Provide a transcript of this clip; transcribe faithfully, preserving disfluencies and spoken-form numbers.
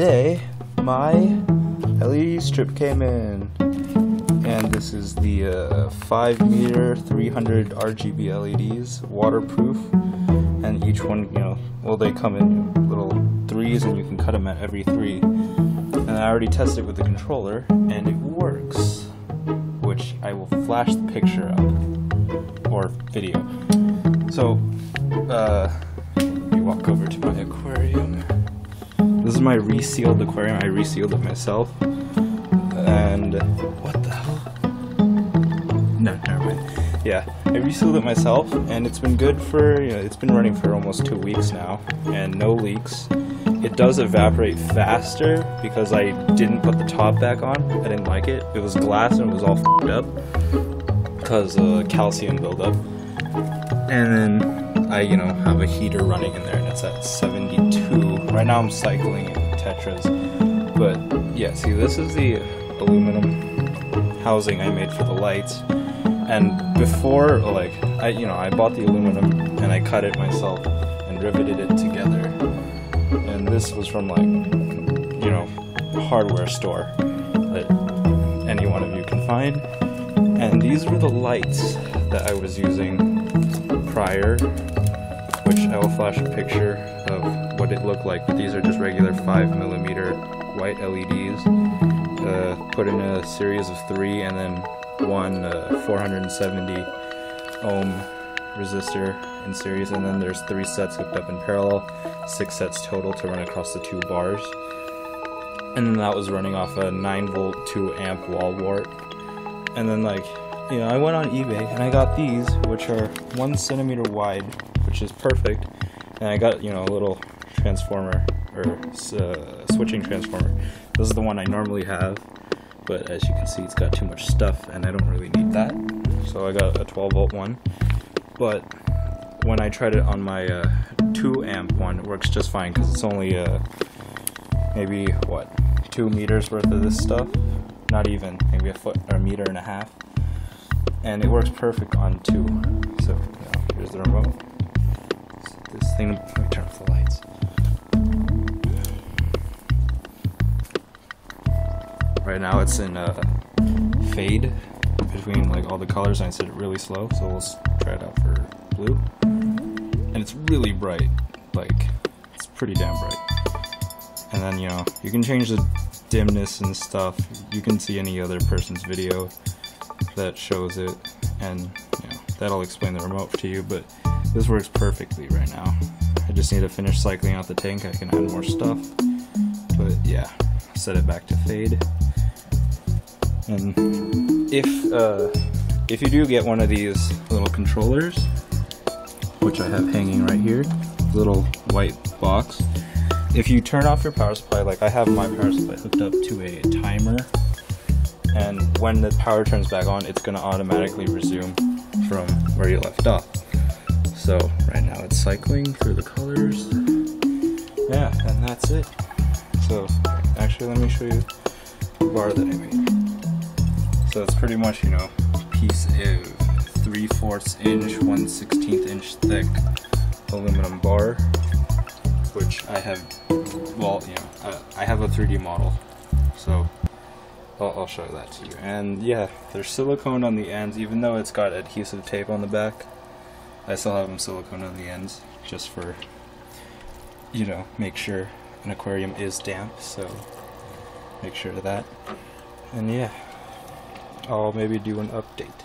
today my L E D strip came in, and this is the uh, five meter three hundred R G B L E Ds, waterproof, and each one, you know, well, they come in little threes and you can cut them at every three. And I already tested it with the controller and it works, which I will flash the picture up, or video. So uh, you walk over to my aquarium. This is my resealed aquarium. I resealed it myself. And what the hell? No, never mind. Yeah, I resealed it myself, and it's been good for, you know, it's been running for almost two weeks now, and no leaks. It does evaporate faster because I didn't put the top back on. I didn't like it. It was glass and it was all f***ed up because uh, calcium buildup. And then I, you know, have a heater running in there, and it's at seventy-two. Right now I'm cycling in tetras, but yeah, see, this is the aluminum housing I made for the lights. And before, like, I, you know, I bought the aluminum and I cut it myself and riveted it together. And this was from, like, you know, a hardware store that any one of you can find. And these were the lights that I was using prior, which I will flash a picture of what it looked like. But these are just regular five millimeter white L E Ds, uh, put in a series of three, and then one uh, four hundred seventy ohm resistor in series, and then there's three sets hooked up in parallel, six sets total to run across the two bars. And then that was running off a nine volt two amp wall wart. And then, like, you know, I went on eBay and I got these, which are one centimeter wide, which is perfect. And I got, you know, a little transformer, or uh, switching transformer. This is the one I normally have, but as you can see, it's got too much stuff and I don't really need that. So I got a twelve volt one. But when I tried it on my uh, two amp one, it works just fine because it's only uh, maybe, what, two meters worth of this stuff? Not even, maybe a foot or a meter and a half. And it works perfect on two. So, you know, here's the remote. So this thing, let me turn off the lights. Right now it's in uh, fade between, like, all the colors, and I set it really slow, so we'll try it out for blue. And it's really bright, like, it's pretty damn bright. And then, you know, you can change the dimness and stuff. You can see any other person's video that shows it, and, you know, that'll explain the remote to you, but this works perfectly right now. I just need to finish cycling out the tank. I can add more stuff, but yeah, set it back to fade. And If uh, if you do get one of these little controllers, which I have hanging right here, little white box, if you turn off your power supply, like I have my power supply hooked up to a timer, and when the power turns back on, it's going to automatically resume from where you left off. So right now it's cycling through the colors. Yeah, and that's it. So actually, let me show you the bar that I made. So it's pretty much, you know, piece of three fourths inch, one sixteenth inch thick aluminum bar, which I have, well, you know, I, I have a three D model, so I'll, I'll show that to you. And yeah, there's silicone on the ends, even though it's got adhesive tape on the back, I still have them silicone on the ends, just for, you know, make sure an aquarium is damp, so make sure of that. And yeah, I'll maybe do an update.